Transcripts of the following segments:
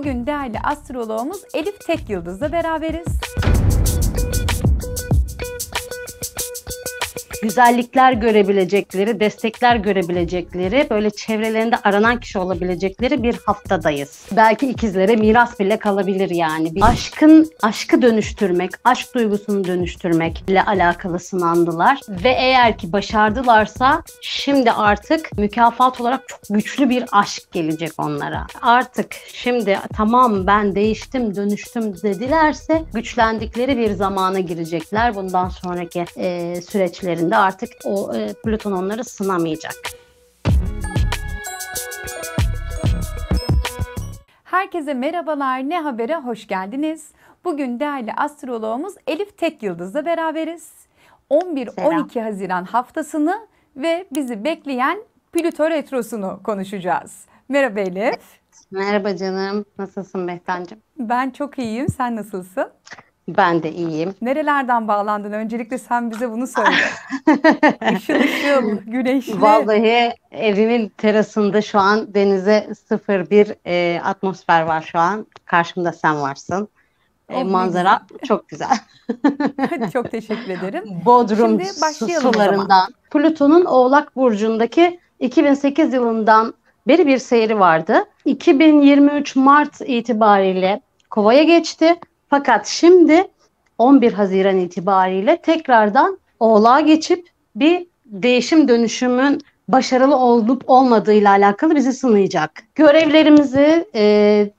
Bugün değerli astroloğumuz Elif Tekyıldız'la beraberiz. Güzellikler görebilecekleri, destekler görebilecekleri, böyle çevrelerinde aranan kişi olabilecekleri bir haftadayız. Belki ikizlere miras bile kalabilir yani. Bir aşkı dönüştürmek, aşk duygusunu dönüştürmek ile alakalı sınandılar. Ve eğer ki başardılarsa şimdi artık mükafat olarak çok güçlü bir aşk gelecek onlara. Artık şimdi tamam ben değiştim, dönüştüm dedilerse güçlendikleri bir zamana girecekler. Bundan sonraki süreçlerin artık o Plüton onları sınamayacak. Herkese merhabalar, Ne Haber'e hoş geldiniz. Bugün değerli astroloğumuz Elif Tekyıldız'la beraberiz. 11-12 Haziran haftasını ve bizi bekleyen Plüton retrosunu konuşacağız. Merhaba Elif. Merhaba canım, nasılsın Behtancığım? Ben çok iyiyim, sen nasılsın? Ben de iyiyim. Nerelerden bağlandın? Öncelikle sen bize bunu söyle. Işıl, güneşli. Vallahi evimin terasında şu an denize 0-1 atmosfer var şu an. Karşımda sen varsın. Manzara çok güzel. Çok teşekkür ederim. Bodrum sularından. Plüton'un Oğlak Burcu'ndaki 2008 yılından beri bir seyri vardı. 2023 Mart itibariyle Kova'ya geçti. Fakat şimdi 11 Haziran itibariyle tekrardan Oğlağa geçip bir değişim dönüşümün başarılı olup olmadığıyla alakalı bizi sınayacak. Görevlerimizi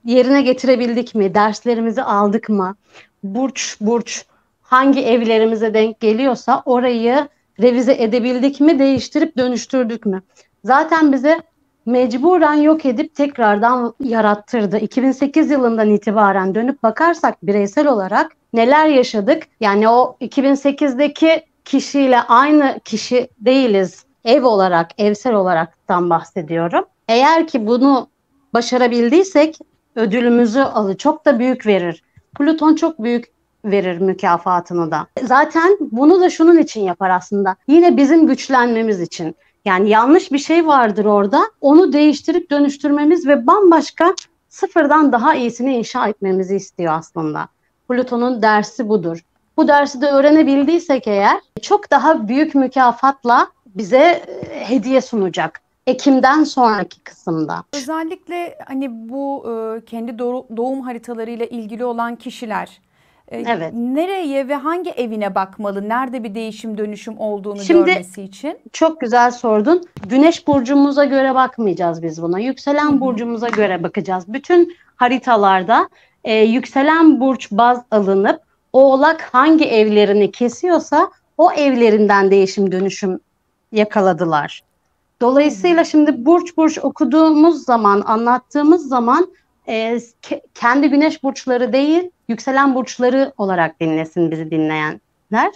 yerine getirebildik mi? Derslerimizi aldık mı? Burç hangi evlerimize denk geliyorsa orayı revize edebildik mi? Değiştirip dönüştürdük mü? Zaten bize mecburen yok edip tekrardan yarattırdı. 2008 yılından itibaren dönüp bakarsak bireysel olarak neler yaşadık? Yani o 2008'deki kişiyle aynı kişi değiliz. Ev olarak, evsel olaraktan bahsediyorum. Eğer ki bunu başarabildiysek ödülümüzü çok da büyük verir. Plüton çok büyük verir mükafatını da. Zaten bunu da şunun için yapar aslında. Yine bizim güçlenmemiz için. Yani yanlış bir şey vardır orada. Onu değiştirip dönüştürmemiz ve bambaşka sıfırdan daha iyisini inşa etmemizi istiyor aslında. Plüton'un dersi budur. Bu dersi de öğrenebildiysek eğer çok daha büyük mükafatla bize hediye sunacak. Ekim'den sonraki kısımda. Özellikle hani bu kendi doğum haritalarıyla ilgili olan kişiler... Evet. Nereye ve hangi evine bakmalı? Nerede bir değişim dönüşüm olduğunu görmesi için? Çok güzel sordun. Güneş burcumuza göre bakmayacağız biz buna. Yükselen burcumuza göre bakacağız. Bütün haritalarda yükselen burç baz alınıp Oğlak hangi evlerini kesiyorsa o evlerinden değişim dönüşüm yakaladılar. Dolayısıyla şimdi burç okuduğumuz zaman, anlattığımız zaman kendi güneş burçları değil, yükselen burçları olarak dinlesin bizi dinleyenler.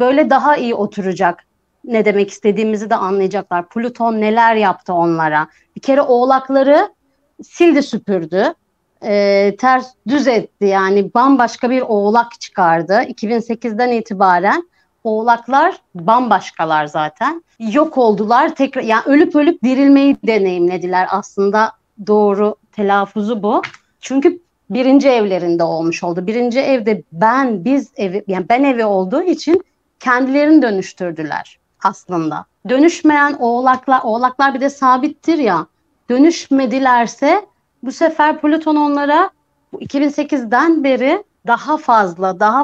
Böyle daha iyi oturacak. Ne demek istediğimizi de anlayacaklar. Plüton neler yaptı onlara? Bir kere Oğlakları sildi süpürdü. Ters düz etti. Yani bambaşka bir Oğlak çıkardı. 2008'den itibaren Oğlaklar bambaşkalar zaten. Yok oldular. Tekrar, yani ölüp dirilmeyi deneyimlediler aslında. Doğru telaffuzu bu. Çünkü birinci evlerinde olmuş oldu. Birinci evde ben evi olduğu için kendilerini dönüştürdüler aslında. Dönüşmeyen oğlaklar bir de sabittir ya. Dönüşmedilerse bu sefer Plüton onlara 2008'den beri daha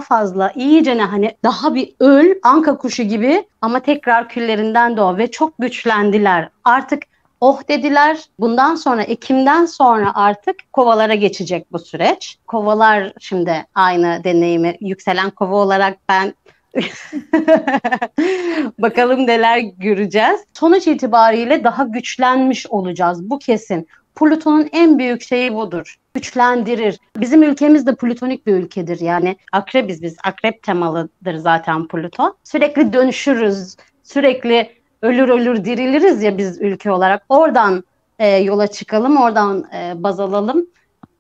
fazla iyice daha bir anka kuşu gibi ama tekrar küllerinden doğ ve çok güçlendiler. Artık oh dediler. Bundan sonra Ekim'den sonra artık Kovalara geçecek bu süreç. Kovalar şimdi aynı deneyimi yükselen Kova olarak ben bakalım neler göreceğiz. Sonuç itibariyle daha güçlenmiş olacağız. Bu kesin. Plüton'un en büyük şeyi budur. Güçlendirir. Bizim ülkemiz de plütonik bir ülkedir. Yani akrebiz biz. Akrep temalıdır zaten Plüton. Sürekli dönüşürüz. Sürekli ölür diriliriz ya biz ülke olarak. Oradan yola çıkalım, oradan baz alalım.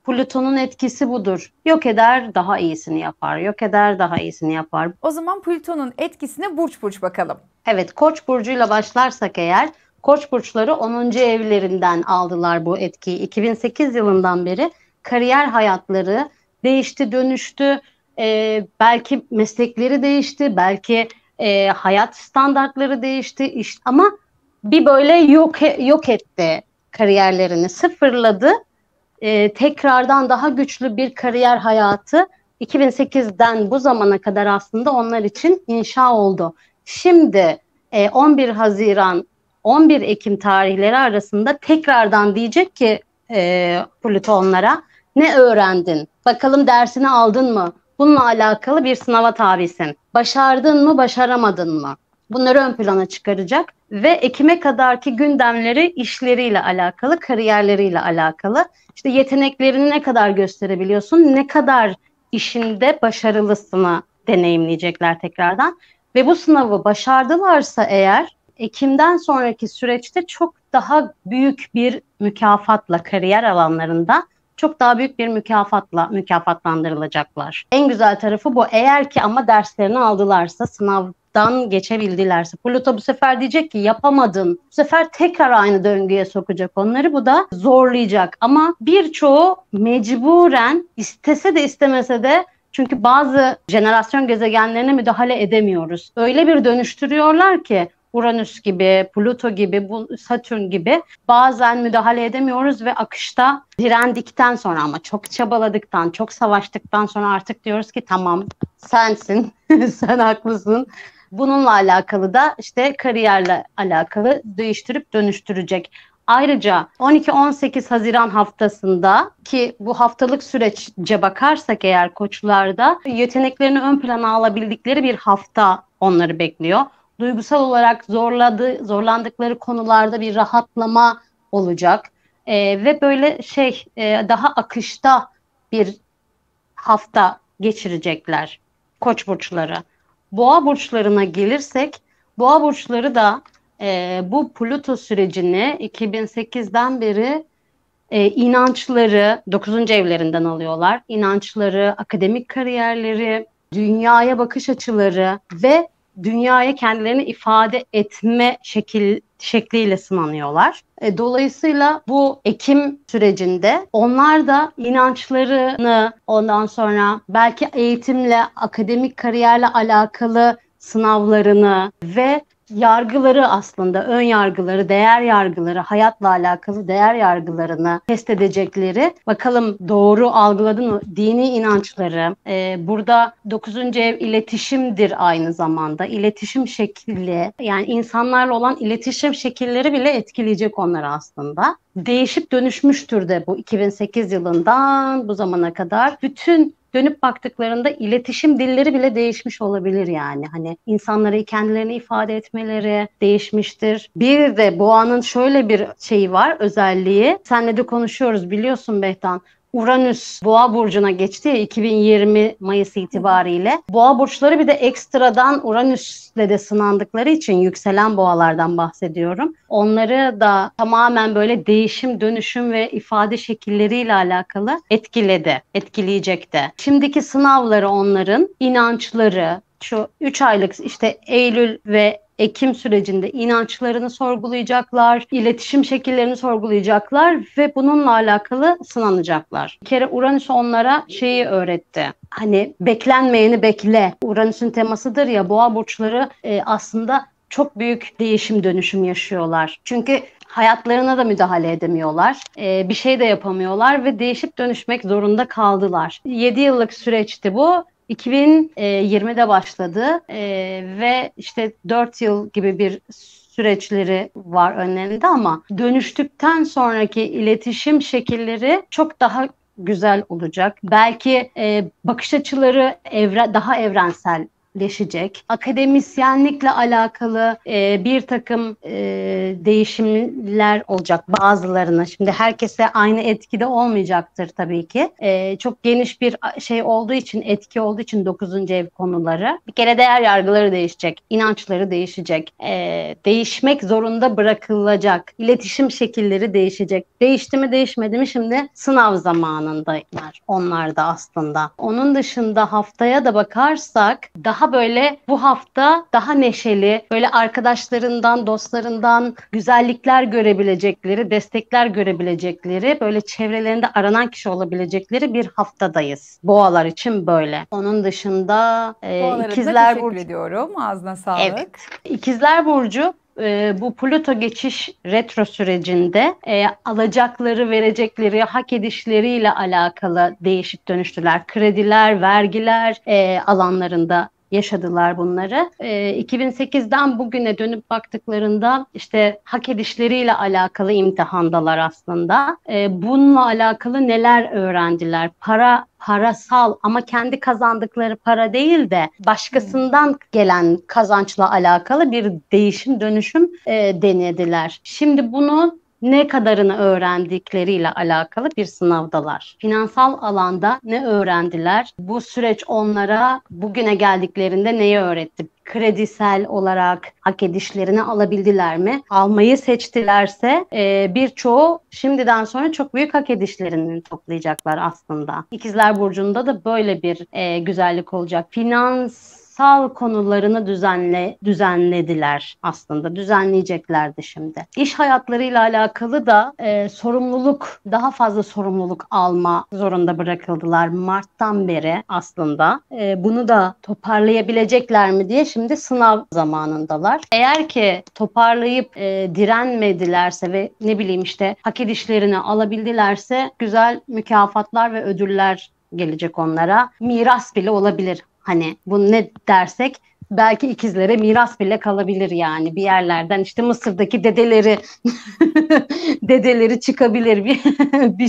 Plüton'un etkisi budur. Yok eder, daha iyisini yapar. Yok eder, daha iyisini yapar. O zaman Plüton'un etkisine burç bakalım. Evet, Koç burcuyla başlarsak eğer, Koç burçları 10. evlerinden aldılar bu etkiyi. 2008 yılından beri kariyer hayatları değişti, dönüştü. Belki meslekleri değişti, belki hayat standartları değişti. Ama bir böyle yok etti kariyerlerini, sıfırladı. Tekrardan daha güçlü bir kariyer hayatı 2008'den bu zamana kadar aslında onlar için inşa oldu. Şimdi 11 Haziran, 11 Ekim tarihleri arasında tekrardan diyecek ki Plütonlara, ne öğrendin? Bakalım dersini aldın mı? Bununla alakalı bir sınava tabisin. Başardın mı, başaramadın mı? Bunları ön plana çıkaracak ve Ekim'e kadarki gündemleri işleriyle alakalı, kariyerleriyle alakalı. İşte yeteneklerini ne kadar gösterebiliyorsun, ne kadar işinde başarılısını deneyimleyecekler tekrardan. Ve bu sınavı başardılarsa eğer, Ekim'den sonraki süreçte çok daha büyük bir mükafatla, kariyer alanlarında çok daha büyük bir mükafatla mükafatlandırılacaklar. En güzel tarafı bu. Eğer ki ama derslerini aldılarsa, sınavdan geçebildilerse, Plüto bu sefer diyecek ki yapamadın. Bu sefer tekrar aynı döngüye sokacak onları. Bu da zorlayacak. Ama birçoğu mecburen, istese de istemese de, çünkü bazı jenerasyon gezegenlerine müdahale edemiyoruz. Öyle bir dönüştürüyorlar ki Uranüs gibi, Plüto gibi, Satürn gibi bazen müdahale edemiyoruz ve akışta direndikten sonra, ama çok çabaladıktan, çok savaştıktan sonra artık diyoruz ki tamam, sensin, sen haklısın. Bununla alakalı da işte kariyerle alakalı değiştirip dönüştürecek. Ayrıca 12-18 Haziran haftasında, ki bu haftalık sürece bakarsak eğer koçlarda, yeteneklerini ön plana alabildikleri bir hafta onları bekliyor. Duygusal olarak zorlandıkları konularda bir rahatlama olacak ve böyle daha akışta bir hafta geçirecekler koç burçları. Boğa burçlarına gelirsek, boğa burçları da bu Plüto sürecini 2008'den beri inançları 9. evlerinden alıyorlar. İnançları, akademik kariyerleri, dünyaya bakış açıları ve dünyaya kendilerini ifade etme şekliyle sınanıyorlar. Dolayısıyla bu Ekim sürecinde onlar da inançlarını, ondan sonra belki eğitimle, akademik kariyerle alakalı sınavlarını ve yargıları, aslında ön yargıları, değer yargıları, hayatla alakalı değer yargılarını test edecekleri, bakalım doğru algıladın mı dini inançları. Burada 9. ev iletişimdir aynı zamanda. İletişim şekli, yani insanlarla olan iletişim şekilleri bile etkileyecek onları aslında. Değişip dönüşmüştür de bu 2008 yılından bu zamana kadar. Bütün dönüp baktıklarında iletişim dilleri bile değişmiş olabilir yani. Hani insanları, kendilerini ifade etmeleri değişmiştir. Bir de boğanın şöyle bir şeyi var, özelliği. Seninle de konuşuyoruz biliyorsun Behtan. Uranüs Boğa burcuna geçti ya 2020 Mayıs itibariyle. Boğa burçları bir de ekstradan Uranüs'le de sınandıkları için, yükselen boğalardan bahsediyorum. Onları da tamamen böyle değişim, dönüşüm ve ifade şekilleriyle alakalı etkileyecek de. Şimdiki sınavları onların, inançları, şu 3 aylık işte Eylül ve Ekim sürecinde inançlarını sorgulayacaklar, iletişim şekillerini sorgulayacaklar ve bununla alakalı sınanacaklar. Bir kere Uranüs onlara şeyi öğretti. Hani beklenmeyeni bekle. Uranüs'ün temasıdır ya, boğa burçları aslında çok büyük değişim, dönüşüm yaşıyorlar. Çünkü hayatlarına da müdahale edemiyorlar. Bir şey de yapamıyorlar ve değişip dönüşmek zorunda kaldılar. 7 yıllık süreçti bu. 2020'de başladı ve işte 4 yıl gibi bir süreçleri var önlerinde, ama dönüştükten sonraki iletişim şekilleri çok daha güzel olacak. Belki bakış açıları daha evrenselleşecek. Akademisyenlikle alakalı bir takım değişimler olacak bazılarına. Şimdi herkese aynı etkide olmayacaktır tabii ki. Çok geniş bir şey olduğu için, etki olduğu için 9. ev konuları. Bir kere değer yargıları değişecek, inançları değişecek, değişmek zorunda bırakılacak, iletişim şekilleri değişecek. Değişti mi değişmedi mi, şimdi sınav zamanındaylar onlar da aslında. Onun dışında haftaya da bakarsak daha daha böyle bu hafta daha neşeli, böyle arkadaşlarından, dostlarından güzellikler görebilecekleri, destekler görebilecekleri, böyle çevrelerinde aranan kişi olabilecekleri bir haftadayız. Boğalar için böyle. Onun dışında İkizler Burcu. Teşekkür ediyorum. Ağzına sağlık. Evet. İkizler Burcu. Bu Plüton geçiş retro sürecinde alacakları, verecekleri, hak edişleriyle alakalı değişik dönüştüler. Krediler, vergiler alanlarında yaşadılar bunları. 2008'den bugüne dönüp baktıklarında işte hak edişleriyle alakalı imtihandalar aslında. Bununla alakalı neler öğrendiler? Parasal ama kendi kazandıkları para değil de başkasından gelen kazançla alakalı bir değişim dönüşüm denediler. Şimdi bunu ne kadarını öğrendikleriyle alakalı bir sınavdalar. Finansal alanda ne öğrendiler? Bu süreç onlara bugüne geldiklerinde neyi öğretti? Kredisel olarak hak edişlerini alabildiler mi? Almayı seçtilerse birçoğu şimdiden sonra çok büyük hak edişlerini toplayacaklar aslında. İkizler Burcu'nda da böyle bir güzellik olacak. Finansal konularını düzenlediler aslında. Düzenleyeceklerdi şimdi. İş hayatlarıyla alakalı da daha fazla sorumluluk alma zorunda bırakıldılar Mart'tan beri aslında. Bunu da toparlayabilecekler mi diye şimdi sınav zamanındalar. Eğer ki toparlayıp direnmedilerse ve ne bileyim işte hak edişlerini alabildilerse güzel mükafatlar ve ödüller gelecek onlara. Miras bile olabilir. Hani bunu ne dersek belki ikizlere miras bile kalabilir yani bir yerlerden işte Mısır'daki dedeleri çıkabilir bir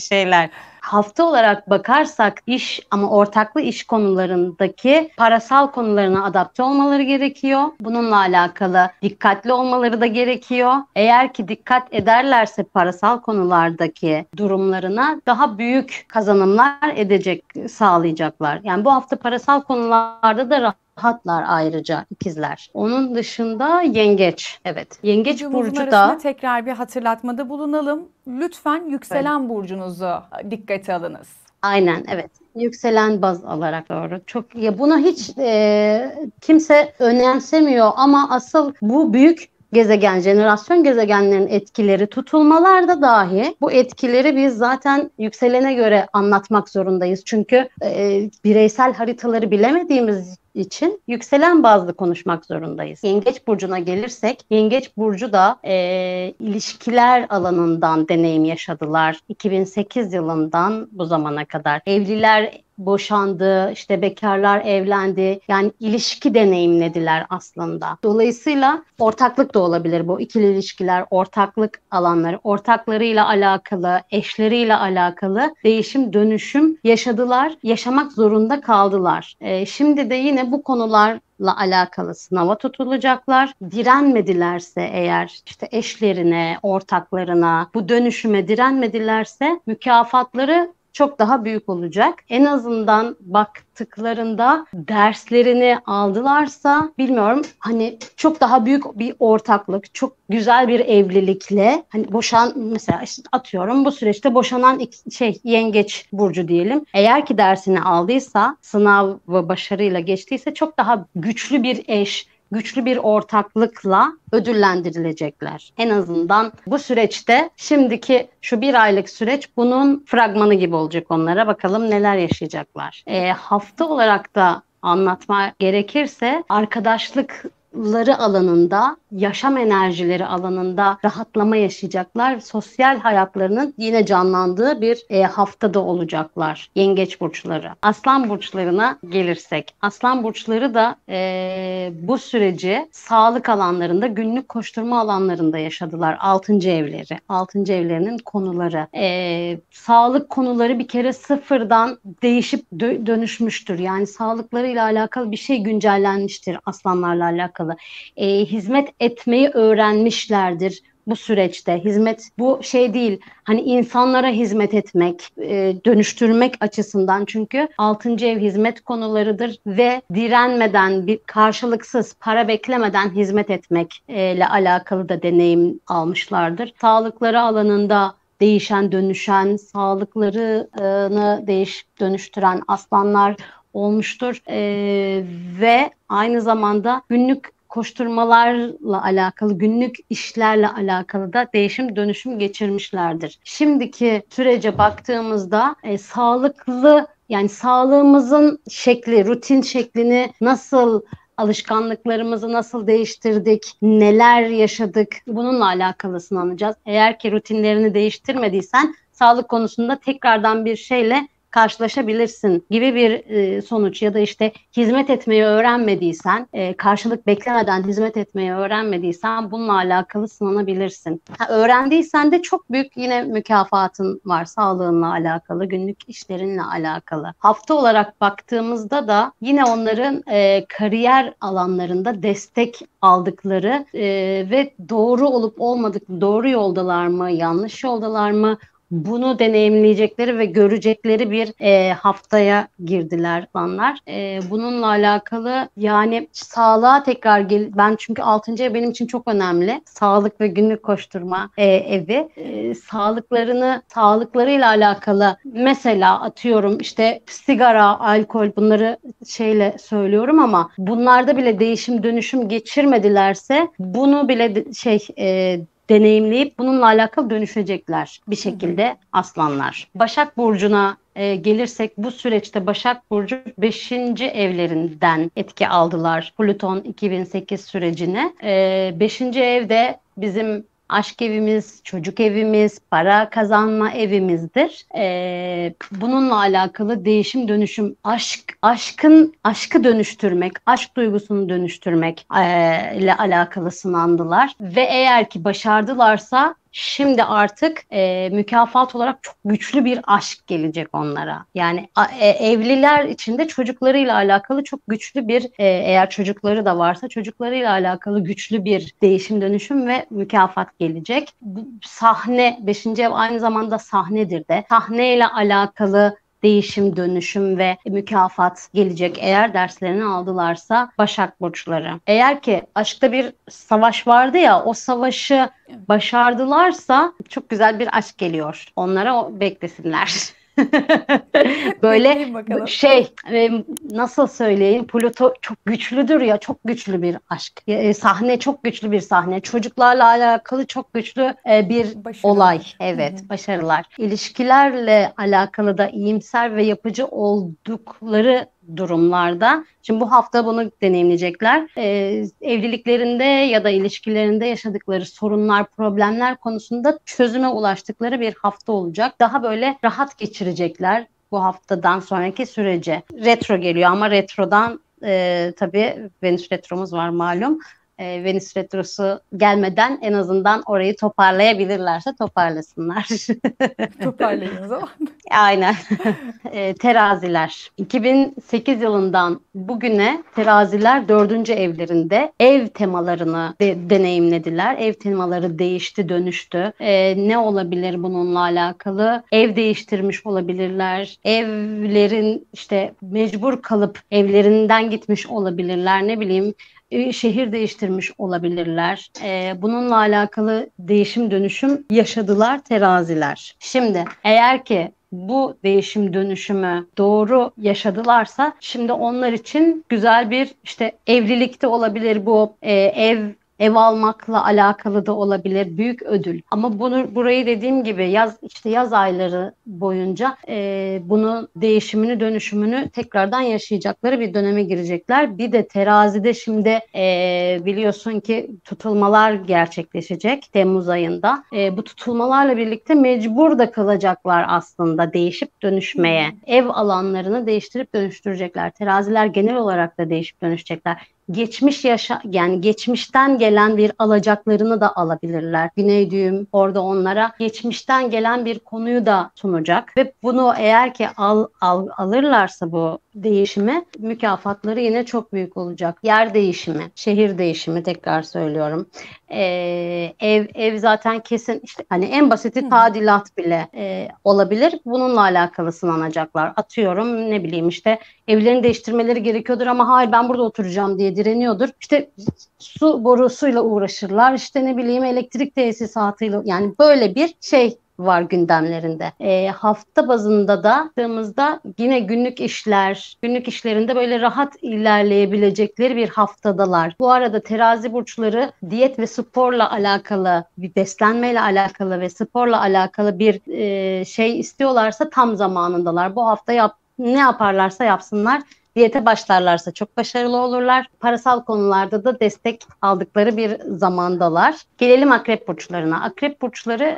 şeyler. Hafta olarak bakarsak iş ama ortaklı iş konularındaki parasal konularına adapte olmaları gerekiyor. Bununla alakalı dikkatli olmaları da gerekiyor. Eğer ki dikkat ederlerse parasal konulardaki durumlarına daha büyük kazanımlar sağlayacaklar. Yani bu hafta parasal konularda da rahatlar ayrıca ikizler. Onun dışında yengeç. Evet. Yengeç burcu da tekrar bir hatırlatmada bulunalım. Lütfen yükselen burcunuzu dikkate alınız. Aynen evet. Yükselen baz alarak doğru. Çok ya bunu hiç kimse önemsemiyor ama asıl bu büyük gezegenlerin etkileri tutulmalarda dahi bu etkileri biz zaten yükselene göre anlatmak zorundayız. Çünkü bireysel haritaları bilemediğimiz için yükselen bazlı konuşmak zorundayız. Yengeç Burcu'na gelirsek, Yengeç Burcu da ilişkiler alanından deneyim yaşadılar. 2008 yılından bu zamana kadar. Evliler boşandı, işte bekarlar evlendi. Yani ilişki deneyimlediler aslında. Dolayısıyla ortaklık da olabilir bu. İkili ilişkiler, ortaklık alanları, ortaklarıyla alakalı, eşleriyle alakalı değişim, dönüşüm yaşadılar. Yaşamak zorunda kaldılar. Şimdi de yine bu konularla alakalı sınava tutulacaklar. Direnmedilerse eğer işte eşlerine, ortaklarına bu dönüşüme direnmedilerse mükafatları çok daha büyük olacak. En azından baktıklarında derslerini aldılarsa bilmiyorum hani çok daha büyük bir ortaklık, çok güzel bir evlilikle hani mesela işte atıyorum bu süreçte boşanan Yengeç Burcu diyelim. Eğer ki dersini aldıysa, sınav ve başarıyla geçtiyse çok daha güçlü bir eş, güçlü bir ortaklıkla ödüllendirilecekler. En azından bu süreçte şimdiki şu bir aylık süreç bunun fragmanı gibi olacak onlara. Bakalım neler yaşayacaklar. Hafta olarak da anlatma gerekirse arkadaşlıkları alanında, yaşam enerjileri alanında rahatlama yaşayacaklar. Sosyal hayatlarının yine canlandığı bir haftada olacaklar yengeç burçları. Aslan burçlarına gelirsek. Aslan burçları da bu süreci sağlık alanlarında, günlük koşturma alanlarında yaşadılar. 6. evleri, 6. evlerinin konuları. Sağlık konuları bir kere sıfırdan değişip dönüşmüştür. Yani sağlıklarıyla alakalı bir şey güncellenmiştir aslanlarla alakalı. Hizmet etmeyi öğrenmişlerdir bu süreçte. Hizmet bu şey değil hani insanlara hizmet etmek, dönüştürmek açısından çünkü 6. ev hizmet konularıdır ve direnmeden bir karşılıksız para beklemeden hizmet etmekle alakalı da deneyim almışlardır. Sağlıkları alanında değişen dönüşen sağlıklarını dönüştüren aslanlar olmuştur ve aynı zamanda günlük koşturmalarla alakalı, günlük işlerle alakalı da değişim dönüşüm geçirmişlerdir. Şimdiki sürece baktığımızda sağlıklı, yani sağlığımızın şekli, rutin şeklini nasıl, alışkanlıklarımızı nasıl değiştirdik, neler yaşadık, bununla alakalısını anlayacağız. Eğer ki rutinlerini değiştirmediysen sağlık konusunda tekrardan bir şeyle karşılaşabilirsin gibi bir sonuç. Ya da işte hizmet etmeyi öğrenmediysen, karşılık beklemeden hizmet etmeyi öğrenmediysen bununla alakalı sınanabilirsin. Öğrendiysen de çok büyük yine mükafatın var, sağlığınla alakalı, günlük işlerinle alakalı. Hafta olarak baktığımızda da yine onların kariyer alanlarında destek aldıkları ve doğru olup olmadıkları, doğru yoldalar mı, yanlış yoldalar mı, bunu deneyimleyecekleri ve görecekleri bir haftaya girdiler onlar. Bununla alakalı yani sağlığa tekrar ben çünkü 6. ev benim için çok önemli. Sağlık ve günlük koşturma evi. Sağlıklarıyla alakalı mesela atıyorum işte sigara, alkol, bunları şeyle söylüyorum ama bunlarda bile değişim dönüşüm geçirmedilerse bunu bile deneyimleyip bununla alakalı dönüşecekler bir şekilde aslanlar. Başak Burcu'na gelirsek bu süreçte Başak Burcu 5. evlerinden etki aldılar. Plüton 2008 sürecine. 5. evde bizim aşk evimiz, çocuk evimiz, para kazanma evimizdir. Bununla alakalı değişim, dönüşüm, aşkı dönüştürmek, aşk duygusunu dönüştürmek ile alakalı sınandılar. Ve eğer ki başardılarsa şimdi artık mükafat olarak çok güçlü bir aşk gelecek onlara. Yani evliler için de çocuklarıyla alakalı çok güçlü bir, eğer çocukları da varsa çocuklarıyla alakalı güçlü bir değişim dönüşüm ve mükafat gelecek. Bu, sahne, 5. ev aynı zamanda sahnedir de. Sahneyle alakalı değişim, dönüşüm ve mükafat gelecek eğer derslerini aldılarsa Başak Burçları. Eğer ki aşkta bir savaş vardı ya, o savaşı başardılarsa çok güzel bir aşk geliyor. Onlara o beklesinler. Böyle nasıl söyleyeyim, Plüto çok güçlüdür ya, çok güçlü bir aşk. Sahne, çok güçlü bir sahne. Çocuklarla alakalı çok güçlü bir olay. Evet, başarılar. İlişkilerle alakalı da iyimser ve yapıcı oldukları durumlarda. Şimdi bu hafta bunu deneyimleyecekler. Evliliklerinde ya da ilişkilerinde yaşadıkları sorunlar, problemler konusunda çözüme ulaştıkları bir hafta olacak. Daha böyle rahat geçirecekler bu haftadan sonraki sürece. Retro geliyor ama retrodan tabii Venüs retromuz var malum. Venüs retrosu gelmeden en azından orayı toparlayabilirlerse toparlasınlar. Toparlayın o zaman. Aynen. Teraziler. 2008 yılından bugüne teraziler 4. evlerinde ev temalarını deneyimlediler. Ev temaları değişti, dönüştü. Ne olabilir bununla alakalı? Ev değiştirmiş olabilirler. Evlerin işte mecbur kalıp evlerinden gitmiş olabilirler. Ne bileyim, şehir değiştirmiş olabilirler. Bununla alakalı değişim dönüşüm yaşadılar teraziler. Şimdi eğer ki bu değişim dönüşümü doğru yaşadılarsa şimdi onlar için güzel bir işte evlilikte olabilir bu, ev almakla alakalı da olabilir, büyük ödül. Ama bunu, burayı dediğim gibi yaz ayları boyunca bunun değişimini, dönüşümünü tekrardan yaşayacakları bir döneme girecekler. Bir de terazide şimdi biliyorsun ki tutulmalar gerçekleşecek Temmuz ayında. Bu tutulmalarla birlikte mecbur da kalacaklar aslında değişip dönüşmeye. Ev alanlarını değiştirip dönüştürecekler. Teraziler genel olarak da değişip dönüşecekler. Yani geçmişten gelen bir alacaklarını da alabilirler. Güney düğüm orada onlara geçmişten gelen bir konuyu da sunacak ve bunu eğer ki alırlarsa bu değişimi, mükafatları yine çok büyük olacak. Yer değişimi, şehir değişimi, tekrar söylüyorum. Ev zaten kesin, işte hani en basiti tadilat bile olabilir. Bununla alakalı sınanacaklar. Atıyorum ne bileyim işte evlerini değiştirmeleri gerekiyordur ama hayır ben burada oturacağım diye direniyordur. İşte su borusuyla uğraşırlar. İşte ne bileyim elektrik tesisatıyla, yani böyle bir şey var gündemlerinde. Hafta bazında da baktığımızda yine günlük işlerinde böyle rahat ilerleyebilecekleri bir haftadalar. Bu arada terazi burçları diyet ve sporla alakalı, bir beslenmeyle alakalı ve sporla alakalı bir şey istiyorlarsa tam zamanındalar. Bu hafta ne yaparlarsa yapsınlar. Diyete başlarlarsa çok başarılı olurlar. Parasal konularda da destek aldıkları bir zamandalar. Gelelim akrep burçlarına. Akrep burçları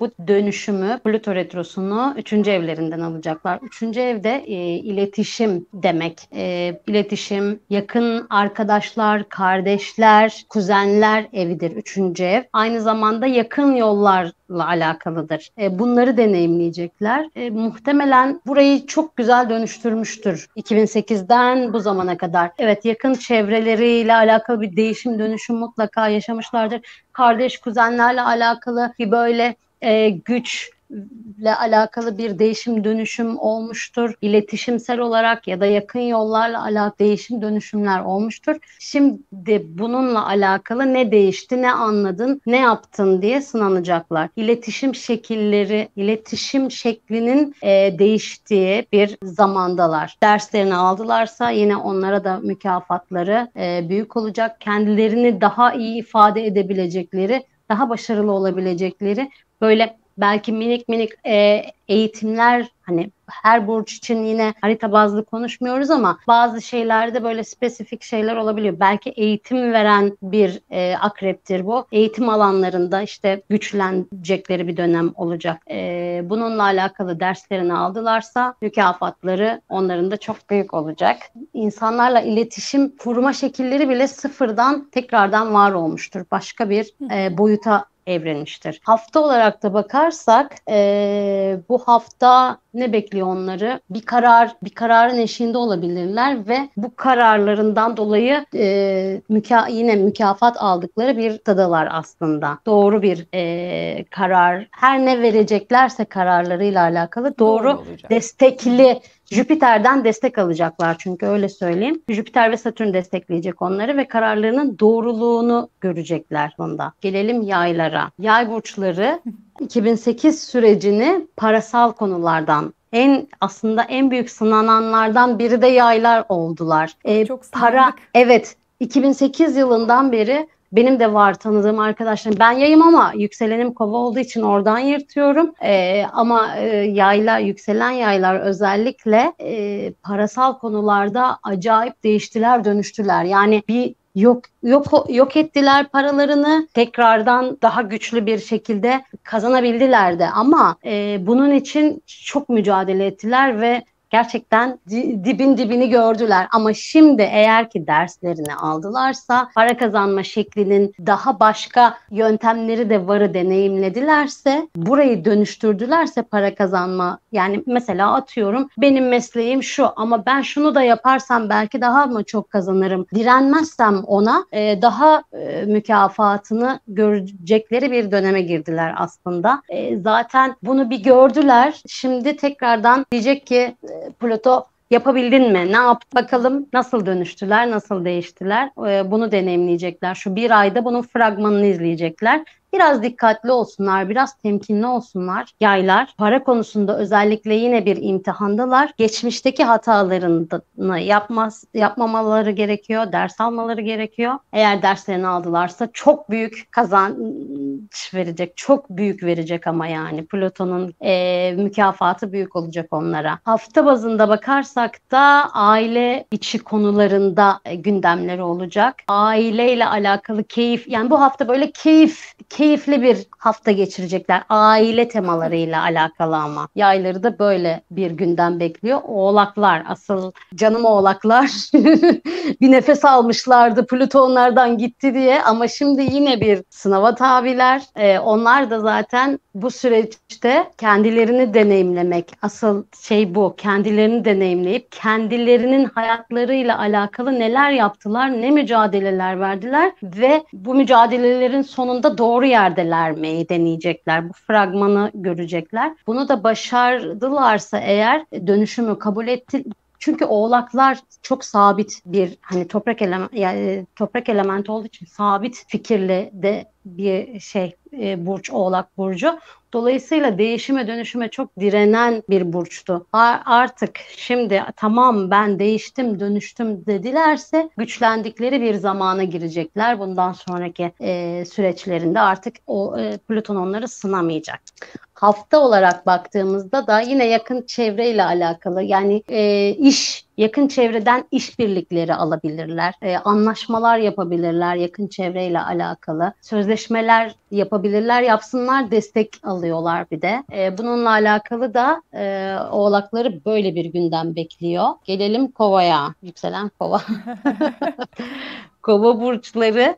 bu dönüşümü, Plüton retrosunu 3. evlerinden alacaklar. 3. evde iletişim demek. İletişim, yakın arkadaşlar, kardeşler, kuzenler evidir 3. ev. Aynı zamanda yakın yollarla alakalıdır. Bunları deneyimleyecekler. Muhtemelen burayı çok güzel dönüştürmüştür 2008'den bu zamana kadar. Evet, yakın çevreleriyle alakalı bir değişim, dönüşüm mutlaka yaşamışlardır. Kardeş, kuzenlerle alakalı bir böyle güçle alakalı bir değişim, dönüşüm olmuştur. İletişimsel olarak ya da yakın yollarla alakalı değişim, dönüşümler olmuştur. Şimdi bununla alakalı ne değişti, ne anladın, ne yaptın diye sınanacaklar. İletişim şekilleri, iletişim şeklinin değiştiği bir zamandalar. Derslerini aldılarsa yine onlara da mükafatları büyük olacak. Kendilerini daha iyi ifade edebilecekleri, daha başarılı olabilecekleri böyle belki minik minik eğitimler, hani her burç için yine harita bazlı konuşmuyoruz ama bazı şeylerde böyle spesifik şeyler olabiliyor. Belki eğitim veren bir akreptir bu. Eğitim alanlarında işte güçlenecekleri bir dönem olacak. Bununla alakalı derslerini aldılarsa mükafatları onların da çok büyük olacak. İnsanlarla iletişim kurma şekilleri bile sıfırdan tekrardan var olmuştur. Başka bir boyuta evrilmiştir. Hafta olarak da bakarsak bu hafta ne bekliyor onları? Bir kararın eşiğinde olabilirler ve bu kararlarından dolayı yine mükafat aldıkları bir tadalar aslında. Doğru bir karar. Her ne vereceklerse kararlarıyla alakalı doğru destekli, Jüpiter'den destek alacaklar, çünkü öyle söyleyeyim. Jüpiter ve Satürn destekleyecek onları ve kararlarının doğruluğunu görecekler bunda. Gelelim yaylara. Yay burçları 2008 sürecini parasal konulardan, aslında en büyük sınananlardan biri de yaylar oldular. Çok para, evet, 2008 yılından beri benim de var tanıdığım arkadaşlarım. Ben yayım ama yükselenim kova olduğu için oradan yırtıyorum. Ama yükselen yaylar özellikle parasal konularda acayip değiştiler, dönüştüler. Yani bir yok ettiler paralarını, tekrardan daha güçlü bir şekilde kazanabildiler de. Ama bunun için çok mücadele ettiler ve gerçekten dibini gördüler. Ama şimdi eğer ki derslerini aldılarsa, para kazanma şeklinin daha başka yöntemleri de varı deneyimledilerse, burayı dönüştürdülerse para kazanma, yani mesela atıyorum benim mesleğim şu ama ben şunu da yaparsam belki daha mı çok kazanırım, direnmezsem ona daha mükafatını görecekleri bir döneme girdiler aslında. Zaten bunu bir gördüler. Şimdi tekrardan diyecek ki Plüto, yapabildin mi? Ne yaptı bakalım? Nasıl dönüştüler? Nasıl değiştiler? Bunu deneyimleyecekler. Şu bir ayda bunun fragmanını izleyecekler. Biraz dikkatli olsunlar, biraz temkinli olsunlar yaylar. Para konusunda özellikle yine bir imtihandalar. Geçmişteki hatalarını yapmamaları gerekiyor, ders almaları gerekiyor. Eğer derslerini aldılarsa çok büyük kazanç verecek, çok büyük verecek ama yani Plüton'un mükafatı büyük olacak onlara. Hafta bazında bakarsak da aile içi konularında gündemleri olacak. Aileyle alakalı keyif, yani bu hafta böyle keyifli bir hafta geçirecekler. Aile temalarıyla alakalı ama. Yayları da böyle bir günden bekliyor. Oğlaklar, asıl canım oğlaklar bir nefes almışlardı Plütonlardan gitti diye ama şimdi yine bir sınava tabiler. Onlar da zaten bu süreçte kendilerini deneyimlemek. Asıl şey bu. Kendilerini deneyimleyip kendilerinin hayatlarıyla alakalı neler yaptılar, ne mücadeleler verdiler ve bu mücadelelerin sonunda doğru yerdeler mi deneyecekler. Bu fragmanı görecekler. Bunu da başardılarsa eğer dönüşümü kabul etti. Çünkü oğlaklar çok sabit bir, hani toprak elementi olduğu için sabit fikirli de bir burç, oğlak burcu. Dolayısıyla değişime, dönüşüme çok direnen bir burçtu. Artık şimdi tamam ben değiştim, dönüştüm dedilerse güçlendikleri bir zamana girecekler. Bundan sonraki süreçlerinde artık o Plüton onları sınamayacak. Hafta olarak baktığımızda da yine yakın çevreyle alakalı, yani yakın çevreden iş birlikleri alabilirler, anlaşmalar yapabilirler yakın çevreyle alakalı, sözleşmeler yapabilirler, yapsınlar, destek alıyorlar bir de. Bununla alakalı da oğlakları böyle bir gündem bekliyor. Gelelim Kova'ya, yükselen Kova. Kova burçları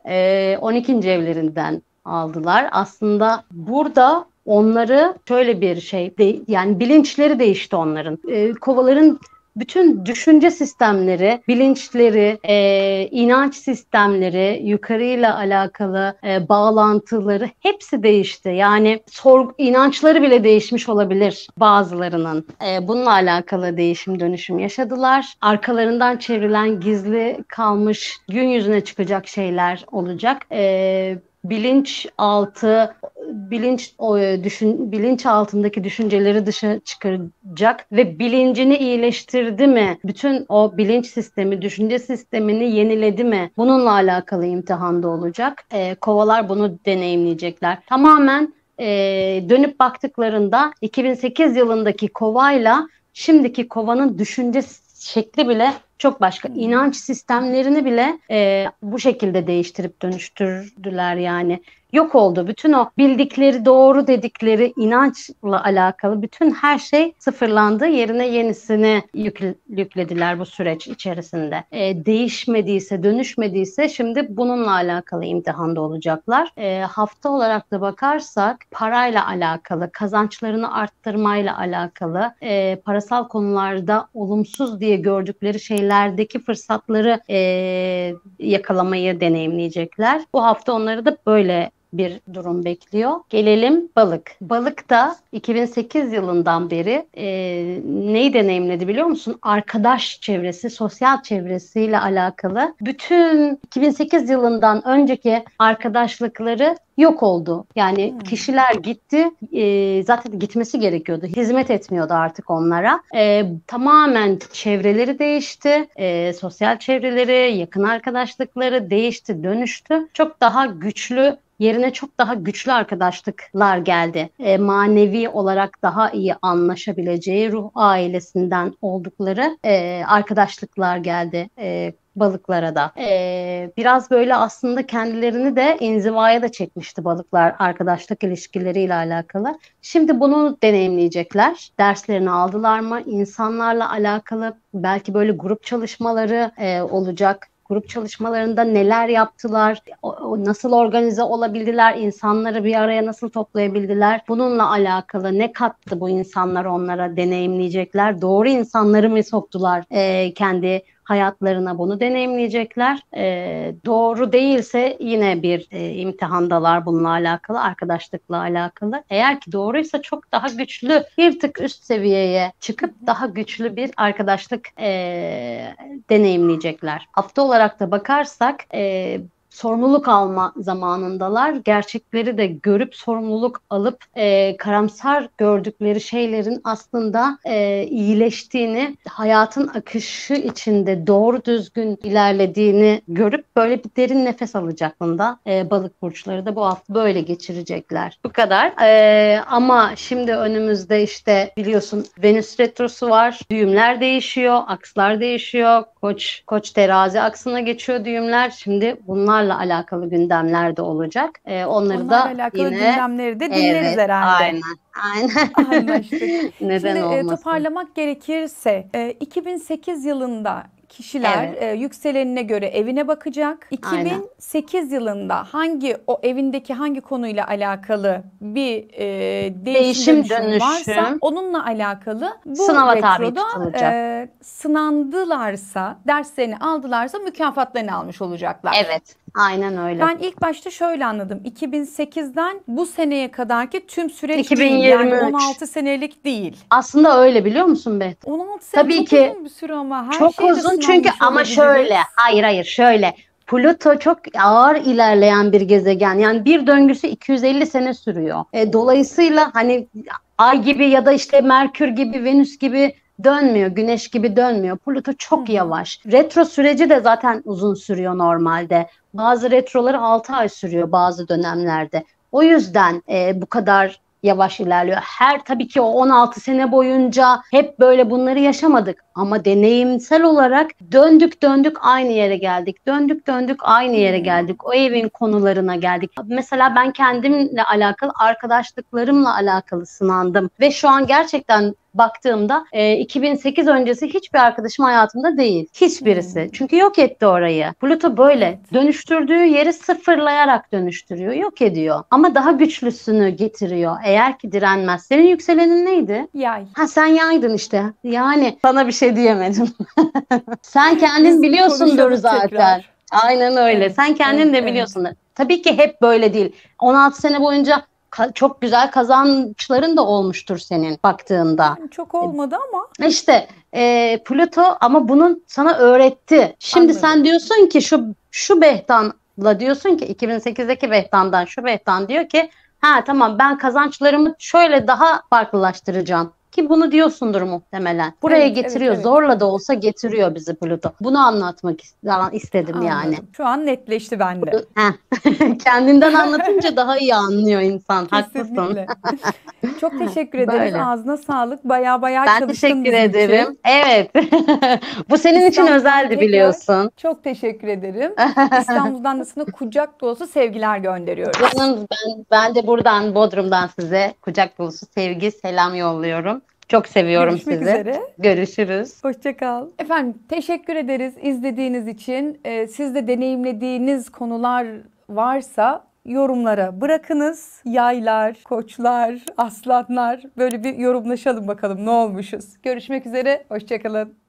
12. evlerinden aldılar. Aslında burada onları şöyle bir şey, yani bilinçleri değişti onların. Kovaların bütün düşünce sistemleri, bilinçleri, inanç sistemleri, yukarıyla alakalı bağlantıları hepsi değişti. Yani inançları bile değişmiş olabilir bazılarının. Bununla alakalı değişim, dönüşüm yaşadılar. Arkalarından çevrilen, gizli kalmış, gün yüzüne çıkacak şeyler olacak. Bilinç altındaki düşünceleri dışa çıkaracak ve bilincini iyileştirdi mi? Bütün o bilinç sistemi, düşünce sistemini yeniledi mi? Bununla alakalı imtihanda olacak. Kovalar bunu deneyimleyecekler. Tamamen dönüp baktıklarında 2008 yılındaki Kova'yla şimdiki Kova'nın düşünce şekli bile çok başka. İnanç sistemlerini bile bu şekilde değiştirip dönüştürdüler yani. Yok oldu. Bütün o bildikleri, doğru dedikleri inançla alakalı bütün her şey sıfırlandı. Yerine yenisini yüklediler bu süreç içerisinde. Değişmediyse, dönüşmediyse şimdi bununla alakalı imtihanda olacaklar. Hafta olarak da bakarsak parayla alakalı, kazançlarını arttırmayla alakalı, parasal konularda olumsuz diye gördükleri şeylerdeki fırsatları yakalamayı deneyimleyecekler. Bu hafta onları da böyle bir durum bekliyor. Gelelim Balık. Balık da 2008 yılından beri neyi deneyimledi biliyor musun? Arkadaş çevresi, sosyal çevresiyle alakalı bütün 2008 yılından önceki arkadaşlıkları yok oldu. Yani kişiler gitti. Zaten gitmesi gerekiyordu. Hizmet etmiyordu artık onlara. Tamamen çevreleri değişti. Sosyal çevreleri, yakın arkadaşlıkları değişti, dönüştü. Çok daha güçlü, yerine çok daha güçlü arkadaşlıklar geldi. Manevi olarak daha iyi anlaşabileceği, ruh ailesinden oldukları arkadaşlıklar geldi Balıklara da. Biraz böyle aslında kendilerini de inzivaya da çekmişti Balıklar arkadaşlık ilişkileriyle alakalı. Şimdi bunu deneyimleyecekler. Derslerini aldılar mı? İnsanlarla alakalı belki böyle grup çalışmaları olacak. Grup çalışmalarında neler yaptılar, nasıl organize olabildiler, insanları bir araya nasıl toplayabildiler, bununla alakalı ne kattı bu insanlar onlara deneyimleyecekler, doğru insanları mı soktular kendi hayatlarına, bunu deneyimleyecekler. Doğru değilse yine bir imtihandalar bununla alakalı, arkadaşlıkla alakalı. Eğer ki doğruysa çok daha güçlü, bir tık üst seviyeye çıkıp daha güçlü bir arkadaşlık deneyimleyecekler. Hafta olarak da bakarsak sorumluluk alma zamanındalar. Gerçekleri de görüp sorumluluk alıp karamsar gördükleri şeylerin aslında iyileştiğini, hayatın akışı içinde doğru düzgün ilerlediğini görüp böyle bir derin nefes alacaklığında Balık burçları da bu hafta böyle geçirecekler. Bu kadar. Ama şimdi önümüzde işte biliyorsun Venüs retrosu var. Düğümler değişiyor, akslar değişiyor. Koç terazi aksına geçiyor düğümler. Şimdi bunlarla alakalı gündemler de olacak. Onlarla alakalı gündemleri de dinleriz herhalde. Aynen. Anlaştık. Neden olmasın? Toparlamak gerekirse 2008 yılında kişiler yükselenine göre evine bakacak. 2008 yılında o evindeki hangi konuyla alakalı bir değişim varsa onunla alakalı bu sınava tabi tutulacak. Sınandılarsa, derslerini aldılarsa mükafatlarını almış olacaklar. Evet. Aynen öyle. Ben ilk başta şöyle anladım. 2008'den bu seneye kadarki tüm süreç 2023. Yani 16 senelik değil. Aslında öyle biliyor musun Beth? 16 senelik bir süre ama her çok uzun çünkü ama şöyle. Hayır şöyle. Plüto çok ağır ilerleyen bir gezegen. Yani bir döngüsü 250 sene sürüyor. Dolayısıyla hani Ay gibi ya da işte Merkür gibi, Venüs gibi dönmüyor, Güneş gibi dönmüyor. Plüto çok yavaş. Retro süreci de zaten uzun sürüyor normalde. Bazı retroları 6 ay sürüyor bazı dönemlerde. O yüzden bu kadar yavaş ilerliyor. Her tabii ki o 16 sene boyunca hep böyle bunları yaşamadık ama deneyimsel olarak döndük aynı yere geldik. Döndük aynı yere geldik. O evin konularına geldik. Mesela ben kendimle alakalı, arkadaşlıklarımla alakalı sınandım ve şu an gerçekten baktığımda 2008 öncesi hiçbir arkadaşım hayatımda değil. Hiçbirisi. Çünkü yok etti orayı. Plüto böyle. Dönüştürdüğü yeri sıfırlayarak dönüştürüyor. Yok ediyor. Ama daha güçlüsünü getiriyor. Eğer ki direnmez. Senin yükselenin neydi? Yay. Ha, sen yaydın işte. Yani sana bir şey diyemedim. Sen kendin biliyorsundur zaten. Tekrar. Aynen öyle. Evet, sen kendin de biliyorsundur. Evet. Tabii ki hep böyle değil. 16 sene boyunca çok güzel kazançların da olmuştur senin baktığında. Çok olmadı ama. İşte Plüto ama bunun sana öğretti. Şimdi anladım. Sen diyorsun ki şu Behtan'la diyorsun ki 2008'deki Behtan'dan şu Behtan diyor ki ha tamam ben kazançlarımı şöyle daha farklılaştıracağım. Ki bunu diyorsundur muhtemelen. Buraya getiriyor. Evet. Zorla da olsa getiriyor bizi Plüto. Bunu anlatmak istedim. Anladım. Yani. Şu an netleşti bende. Kendinden anlatınca daha iyi anlıyor insan. Kesinlikle. Haklısın. Çok teşekkür ederim. Böyle. Ağzına sağlık. Baya ben teşekkür ederim. Için. Evet. Bu senin için özeldi biliyorsun. Çok teşekkür ederim. İstanbul'dan da sana kucak dolusu sevgiler gönderiyorum. Ben de buradan Bodrum'dan size kucak dolusu sevgi, selam yolluyorum. Çok seviyorum sizi. Üzere. Görüşürüz. Hoşça kal. Efendim teşekkür ederiz izlediğiniz için. Siz de deneyimlediğiniz konular varsa yorumlara bırakınız. Yaylar, koçlar, aslanlar, böyle bir yorumlaşalım bakalım ne olmuşuz. Görüşmek üzere. Hoşça kalın.